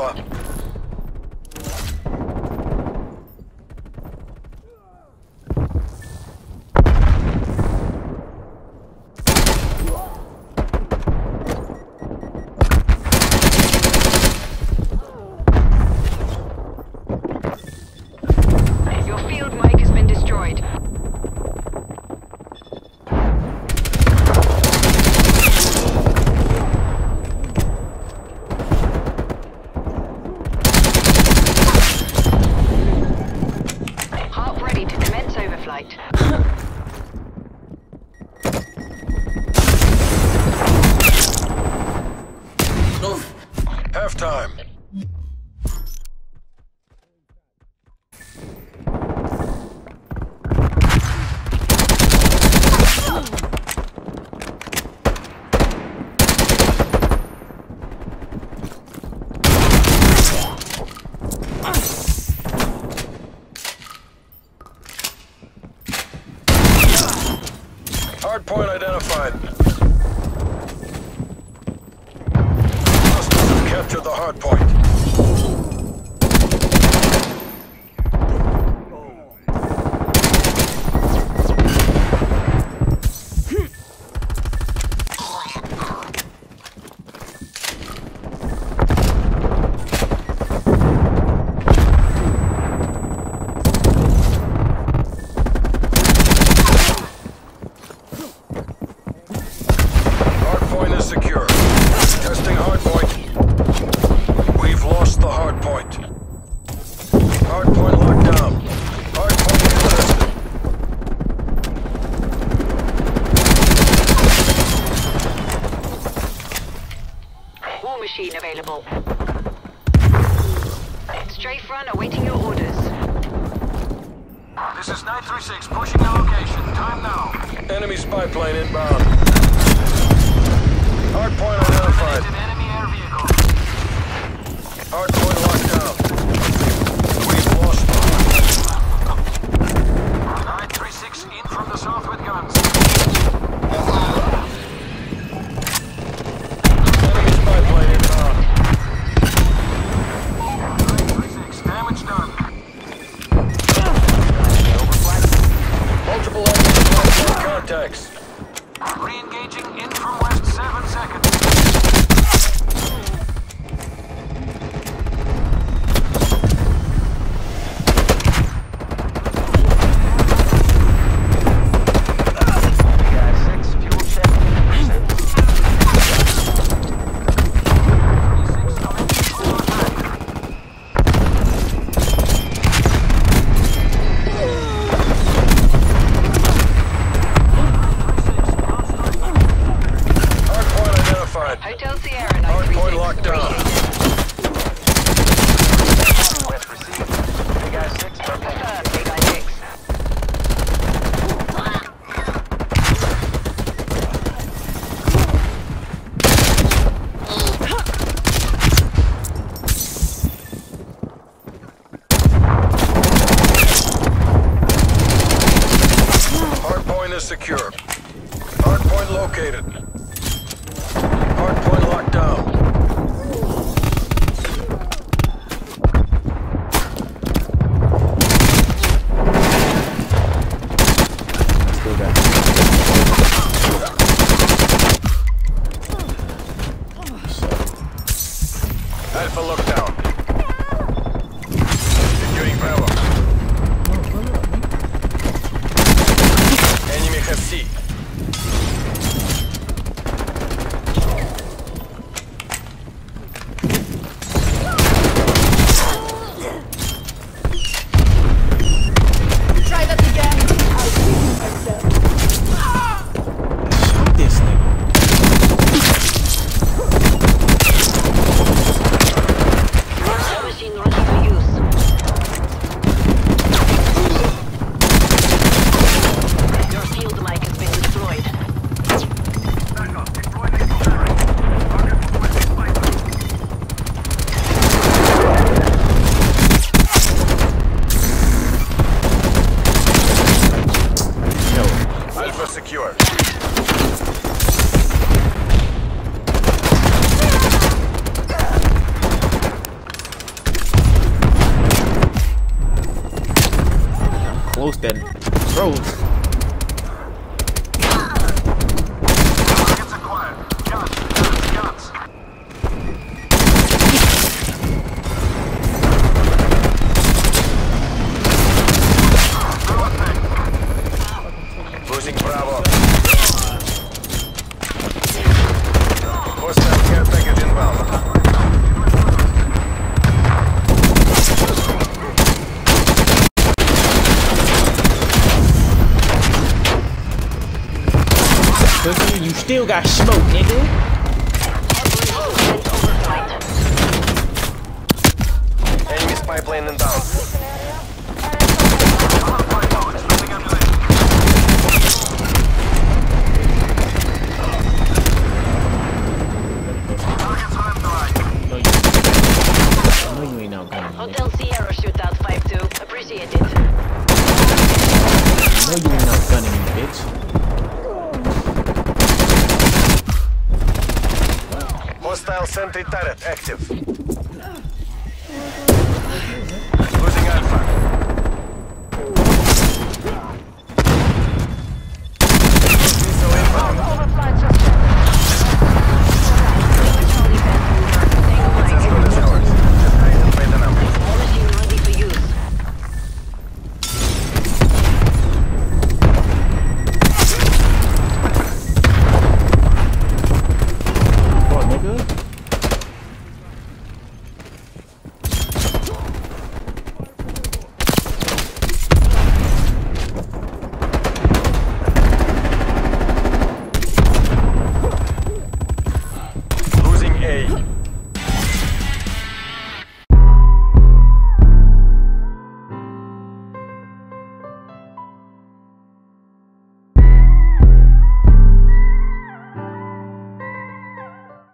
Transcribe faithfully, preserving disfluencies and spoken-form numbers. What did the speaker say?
Alpha. Halftime. Hard point identified. Capture the hard point. Hard point is secure. Testing hard point. Lost the hard point. Hard point locked down. Hard point contested. War machine available. Strafe run awaiting your orders. This is nine three six pushing the location. Time now. Enemy spy plane inbound. Hard point identified. Hard point locked down. We've lost the hard point. nine three six in from the south with guns. Enemy spy plane inbound. nine three six, damage done. Multiple enemies in contacts. Re-engaging in from west, seven seconds. Secure. Hard point located. Hard point locked down. Let's go back. Alpha look down. Securing power. F C. Try that again. I'll kill myself. Stop this thing. Machine ready for use. Secure. most that throws. You still got smoke, nigga. Enemy spy plane inbound. No, you ain't out gunning. Hotel Sierra shootout five two. Appreciate it. No, you ain't out gunning, bitch. Hostile sentry turret active.